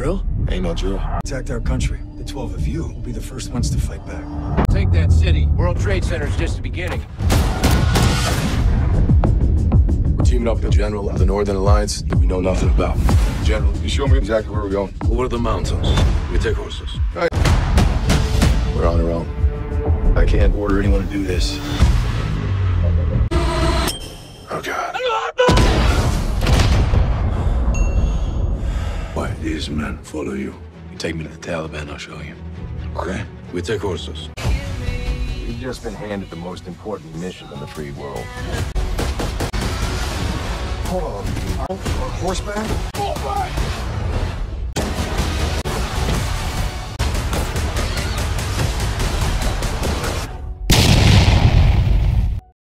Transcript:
drill? Ain't no drill. Attacked our country. The 12 of you will be the first ones to fight back. Take that city. World Trade Center is just the beginning. We're teaming up with the general of the Northern Alliance that we know nothing about. General, you show me exactly where we're going. Over the mountains. We take horses. All right. We're on our own. I can't order anyone to do this. Oh, God. Why these men follow you? You take me to the Taliban, I'll show you. Okay? We take horses. We've just been handed the most important mission in the free world. Hold on. Horseback? Oh, my!